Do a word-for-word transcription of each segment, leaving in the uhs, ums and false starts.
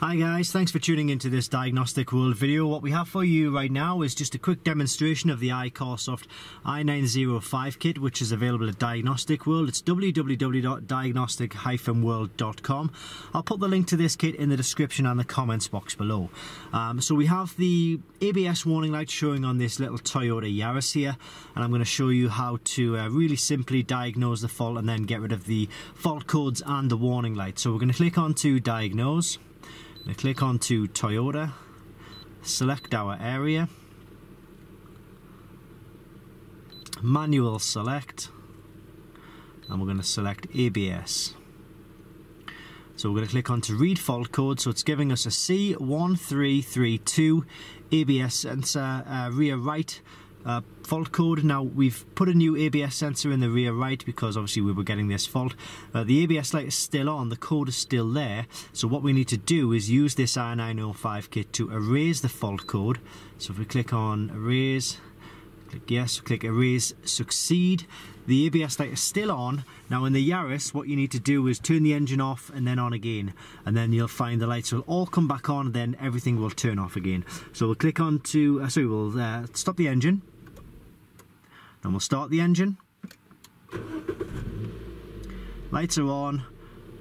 Hi guys, thanks for tuning into this Diagnostic World video. What we have for you right now is just a quick demonstration of the iCarsoft i nine oh five kit, which is available at Diagnostic World. It's w w w dot diagnostic dash world dot com. I'll put the link to this kit in the description and the comments box below. Um, so we have the A B S warning light showing on this little Toyota Yaris here, and I'm going to show you how to uh, really simply diagnose the fault and then get rid of the fault codes and the warning light. So we're going to click on to diagnose. I click onto Toyota, select our area, manual select, and we're going to select A B S. So we're going to click on to read fault code, so it's giving us a C one three three two A B S sensor uh, rear right Uh, fault code. Now we've put a new A B S sensor in the rear right because obviously we were getting this fault. Uh, the A B S light is still on, the code is still there, so what we need to do is use this i nine oh five kit to erase the fault code. So if we click on erase, click yes, click erase, succeed. The A B S light is still on. Now in the Yaris, what you need to do is turn the engine off and then on again, and then you'll find the lights will all come back on, then everything will turn off again. So we'll click on to, uh, sorry, we'll uh, stop the engine. And we'll start the engine, lights are on,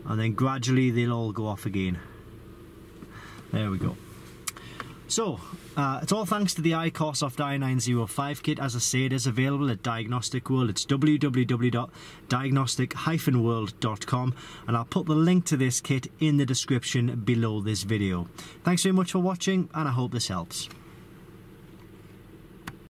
and then gradually they'll all go off again. There we go. So, uh, it's all thanks to the iCarsoft i nine oh five kit. As I say, it is available at Diagnostic World. It's w w w dot diagnostic dash world dot com, and I'll put the link to this kit in the description below this video. Thanks very much for watching, and I hope this helps.